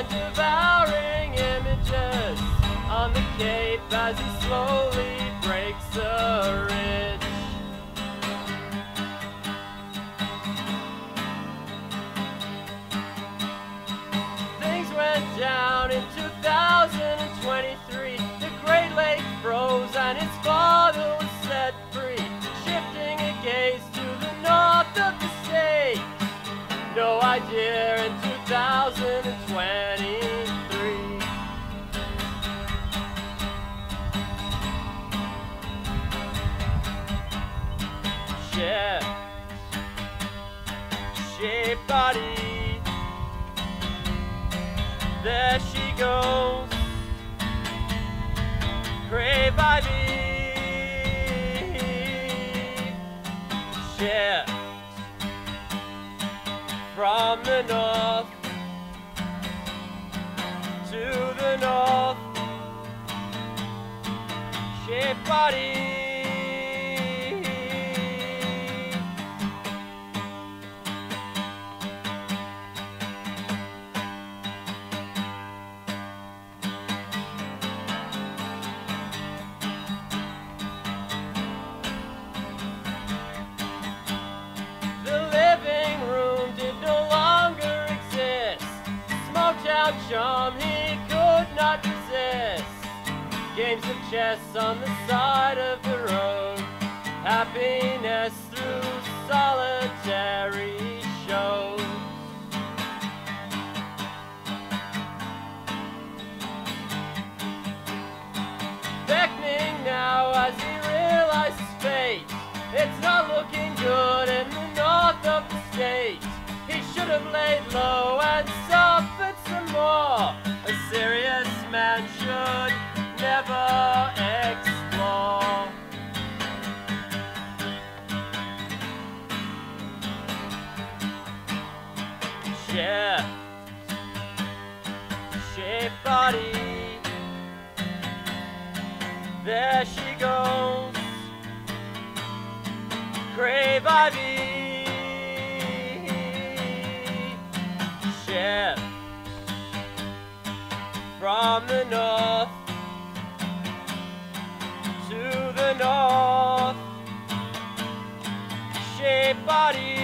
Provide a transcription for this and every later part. the devouring images on the cape as it slowly breaks a ridge. Things went down in 2023. The Great Lake froze and its father was set free, shifting a gaze to the north of the state. No idea in 2023. Shift, shape body, there she goes, crave ivy. Shift from the north to the north, shape body. He could not resist. Games of chess on the side of the road. Happiness through solitary shows. Beckoning now as he realizes fate. It's not looking good in the north of the state. He should have laid low and suffered some more. A serious man should never explore. Shift, shape body, there she goes, crave ivy. Shift from the north to the north, shape body.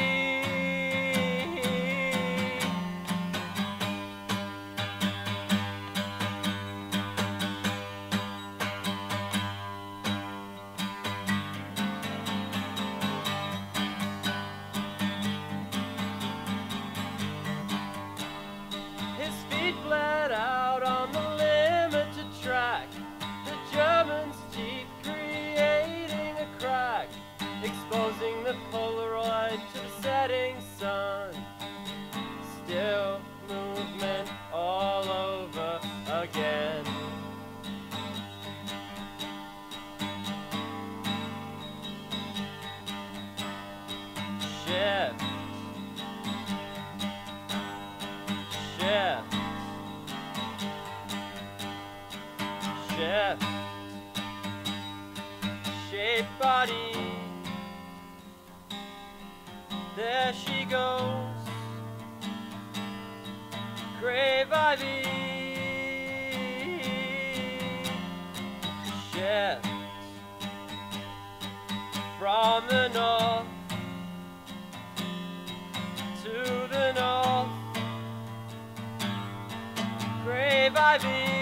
Bled out on the limited track, the German's teeth creating a crack, exposing the Polaroid to the setting sun. Still movement all over again. Shift, shift, shift, shape body, there she goes, crave ivy. Shift from the north to the north, crave ivy.